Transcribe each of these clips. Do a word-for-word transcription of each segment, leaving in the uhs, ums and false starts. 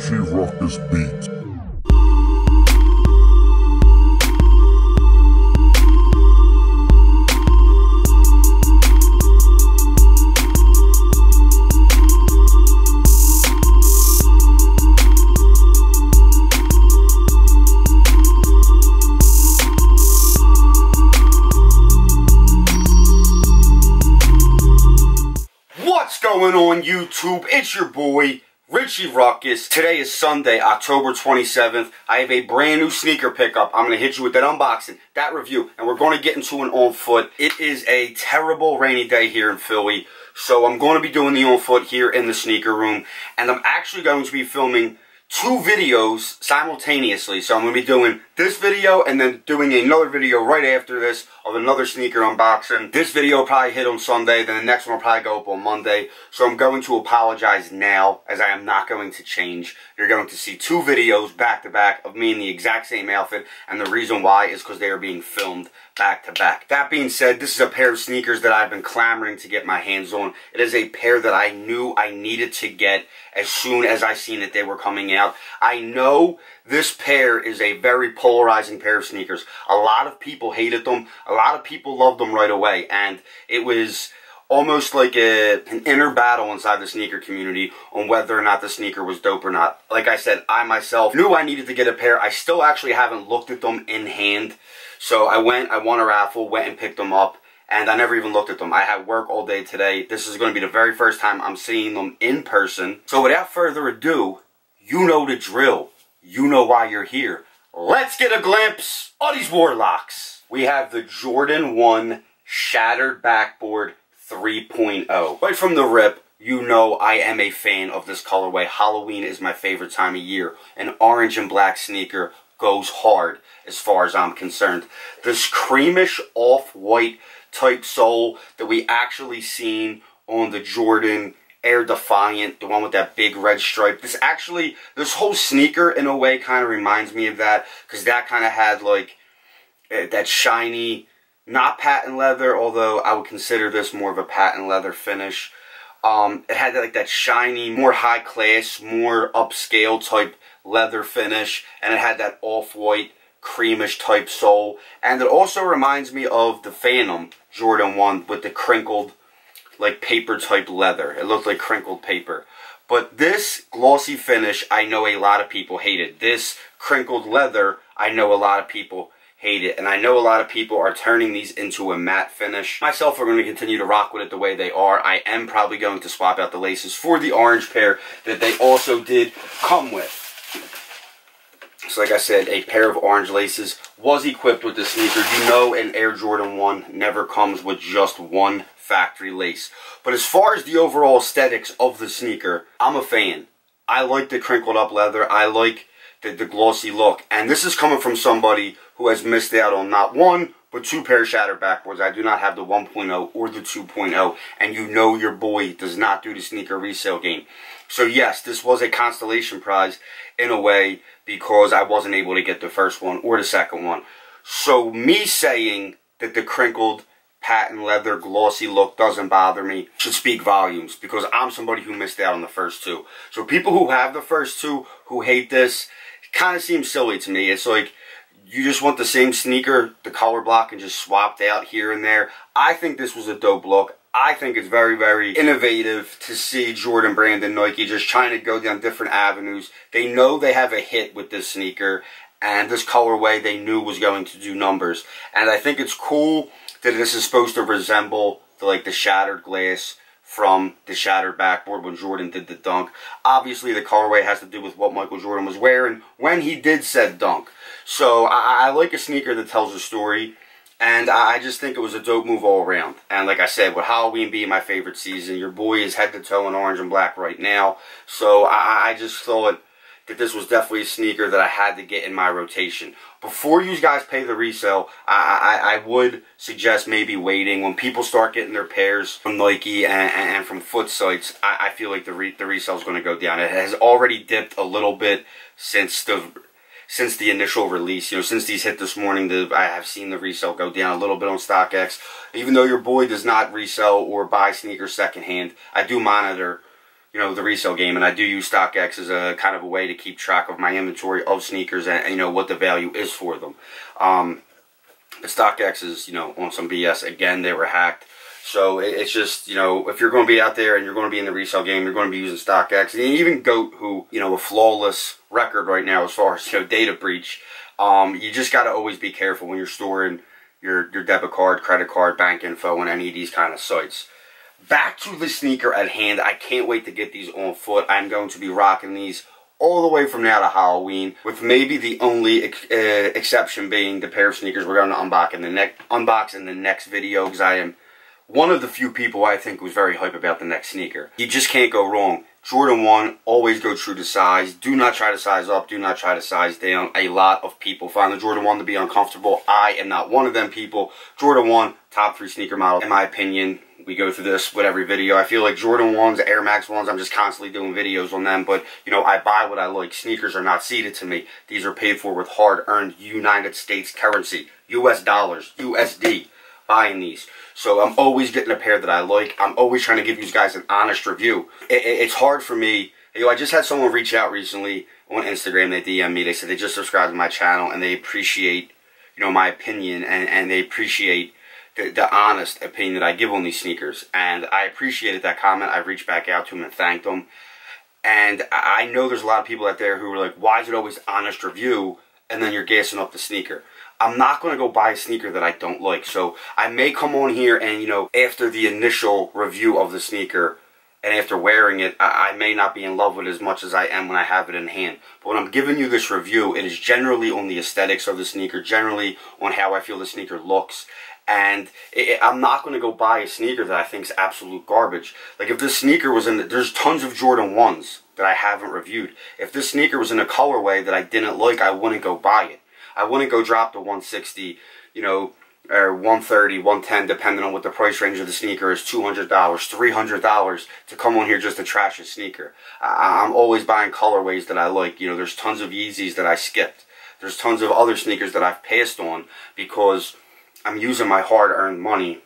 Richie Rukkus beat. What's going on YouTube? It's your boy Richie Rukkus. Today is Sunday, October twenty-seventh. I have a brand new sneaker pickup. I'm going to hit you with that unboxing, that review, and we're going to get into an on foot. It is a terrible rainy day here in Philly, so I'm going to be doing the on foot here in the sneaker room, and I'm actually going to be filming two videos simultaneously. So I'm going to be doing this video and then doing another video right after this of another sneaker unboxing. This video will probably hit on Sunday, then the next one will probably go up on Monday. So I'm going to apologize now, as I am not going to change. You're going to see two videos back to back of me in the exact same outfit, and the reason why is because they are being filmed back to back. That being said, this is a pair of sneakers that I've been clamoring to get my hands on. It is a pair that I knew I needed to get as soon as I seen that they were coming out. I know this pair is a very polarizing pair of sneakers. A lot of people hated them. A lot of people loved them right away. And it was almost like a, an inner battle inside the sneaker community on whether or not the sneaker was dope or not. Like I said, I myself knew I needed to get a pair. I still actually haven't looked at them in hand. So I went, I won a raffle, went and picked them up. And I never even looked at them. I had work all day today. This is going to be the very first time I'm seeing them in person. So without further ado, you know the drill. You know why you're here. Let's get a glimpse of these warlocks. We have the Jordan one Shattered Backboard three point oh. Right from the rip, you know I am a fan of this colorway. Halloween is my favorite time of year. An orange and black sneaker goes hard as far as I'm concerned. This creamish off-white type sole that we actually seen on the Jordan Air Defiant, the one with that big red stripe. This actually, this whole sneaker in a way kind of reminds me of that, because that kind of had like uh, that shiny, not patent leather, although I would consider this more of a patent leather finish. Um, it had that, like that shiny, more high class, more upscale type leather finish, and it had that off-white creamish type sole, and it also reminds me of the Phantom Jordan one with the crinkled, like paper type leather. It looked like crinkled paper. But this glossy finish, I know a lot of people hated. This crinkled leather, I know a lot of people hate it. And I know a lot of people are turning these into a matte finish. Myself, I'm going to continue to rock with it the way they are. I am probably going to swap out the laces for the orange pair that they also did come with. So like I said, a pair of orange laces was equipped with this sneaker. You know an Air Jordan one never comes with just one factory lace. But as far as the overall aesthetics of the sneaker, I'm a fan. I like the crinkled up leather. I like the, the glossy look. And this is coming from somebody who has missed out on not one, but two pair of Shattered Backboards. I do not have the one point oh or the two point oh. And you know your boy does not do the sneaker resale game. So yes, this was a constellation prize in a way, because I wasn't able to get the first one or the second one. So me saying that the crinkled patent leather glossy look doesn't bother me should speak volumes, because I'm somebody who missed out on the first two. So people who have the first two who hate this, kind of seems silly to me. It's like, you just want the same sneaker, the color block, and just swapped out here and there. I think this was a dope look. I think it's very, very innovative to see Jordan Brand and Nike just trying to go down different avenues. They know they have a hit with this sneaker, and this colorway they knew was going to do numbers. And I think it's cool that this is supposed to resemble the, like the shattered glass from the Shattered Backboard when Jordan did the dunk. Obviously, the colorway has to do with what Michael Jordan was wearing when he did said dunk. So I, I like a sneaker that tells a story, and I just think it was a dope move all around. And like I said, with Halloween being my favorite season, your boy is head to toe in orange and black right now. So I, I just thought that this was definitely a sneaker that I had to get in my rotation. Before you guys pay the resale, I, I, I would suggest maybe waiting. When people start getting their pairs from Nike and, and from foot sites, I, I feel like the, re, the resale is going to go down. It has already dipped a little bit since the since the initial release. You know, since these hit this morning, the, I have seen the resale go down a little bit on StockX. Even though your boy does not resell or buy sneakers secondhand, I do monitor you know, the resale game, and I do use StockX as a kind of a way to keep track of my inventory of sneakers and, you know, what the value is for them. Um, StockX is, you know, on some B S. Again, they were hacked. So it's just, you know, if you're going to be out there and you're going to be in the resale game, you're going to be using StockX. And even Goat, who, you know, a flawless record right now as far as, you know, data breach. Um, you just got to always be careful when you're storing your, your debit card, credit card, bank info on any of these kind of sites. Back to the sneaker at hand. I can't wait to get these on foot. I'm going to be rocking these all the way from now to Halloween, with maybe the only ex uh, exception being the pair of sneakers we're going to unbox in the next unbox in the next video, because I am one of the few people I think was very hype about the next sneaker. You just can't go wrong. Jordan one, always go true to size. Do not try to size up. Do not try to size down. A lot of people find the Jordan one to be uncomfortable. I am not one of them people. Jordan one, top three sneaker model, in my opinion. We go through this with every video. I feel like Jordan ones, Air Max ones, I'm just constantly doing videos on them. But, you know, I buy what I like. Sneakers are not ceded to me. These are paid for with hard-earned United States currency. U S dollars. U S D. Buying these. So I'm always getting a pair that I like. I'm always trying to give you guys an honest review. It, it, it's hard for me. You know, I just had someone reach out recently on Instagram. They D M me. They said they just subscribed to my channel and they appreciate, you know, my opinion. And, and they appreciate The, the honest opinion that I give on these sneakers, and I appreciated that comment. I reached back out to him and thanked him. And I know there's a lot of people out there who are like, why is it always honest review, and then you're gassing up the sneaker? I'm not going to go buy a sneaker that I don't like. So I may come on here and, you know, after the initial review of the sneaker and after wearing it, I, I may not be in love with it as much as I am when I have it in hand. But when I'm giving you this review, it is generally on the aesthetics of the sneaker, generally on how I feel the sneaker looks. And it, I'm not going to go buy a sneaker that I think is absolute garbage. Like, if this sneaker was in... The, there's tons of Jordan ones that I haven't reviewed. If this sneaker was in a colorway that I didn't like, I wouldn't go buy it. I wouldn't go drop the one sixty, you know, or one thirty, one ten, depending on what the price range of the sneaker is, two hundred dollars, three hundred dollars, to come on here just to trash a sneaker. I, I'm always buying colorways that I like. You know, there's tons of Yeezys that I skipped. There's tons of other sneakers that I've passed on because I'm using my hard-earned money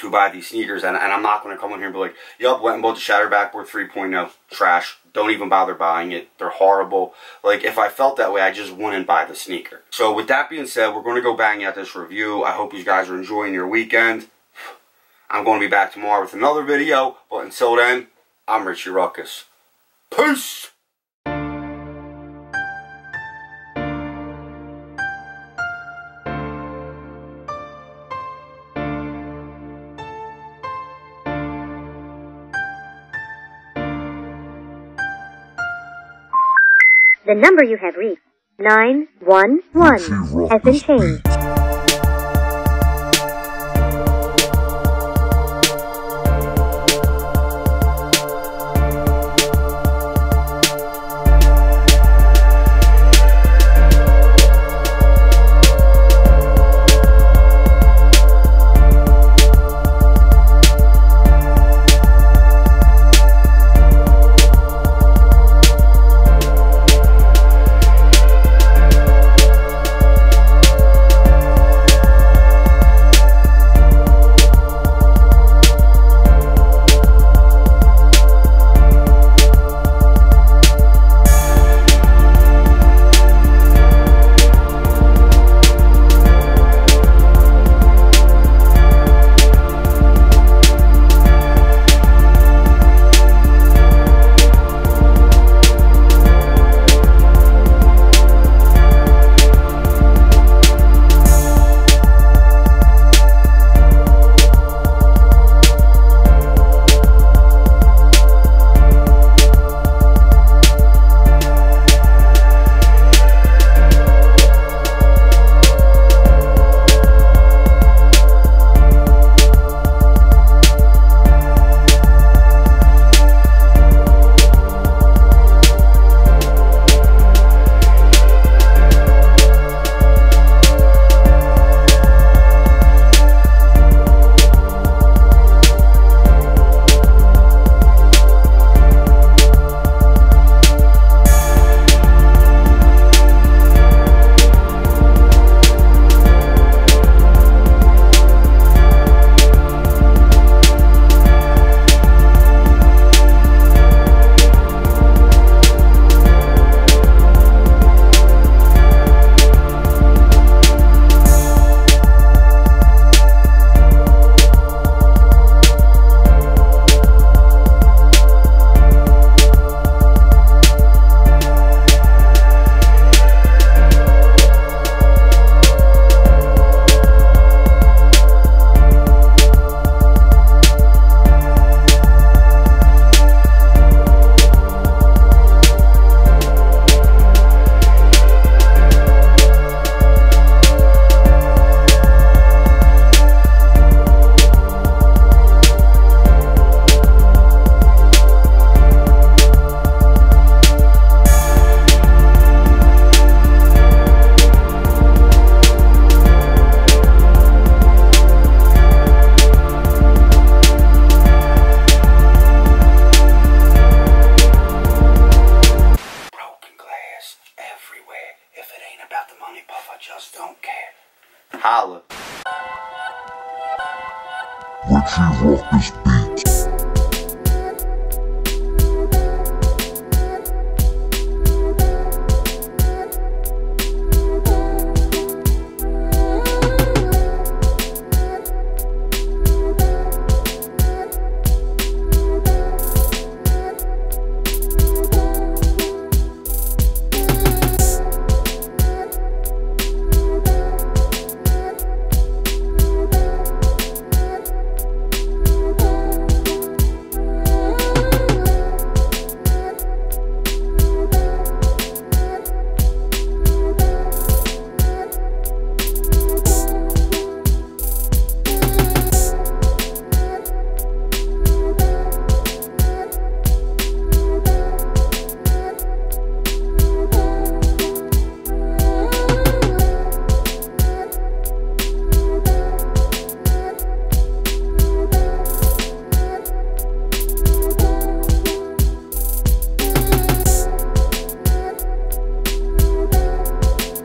to buy these sneakers, and, and I'm not going to come in here and be like, yup, went and bought the Shattered Backboard three point oh, trash, don't even bother buying it, they're horrible. Like, if I felt that way, I just wouldn't buy the sneaker. So with that being said, we're going to go bang out this review. I hope you guys are enjoying your weekend. I'm going to be back tomorrow with another video, but until then, I'm Richie Rukkus. Peace! The number you have reached, nine one one, has been changed. Holla. Richie Rukkus.